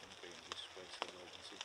simply in this place of emergency.